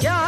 क्या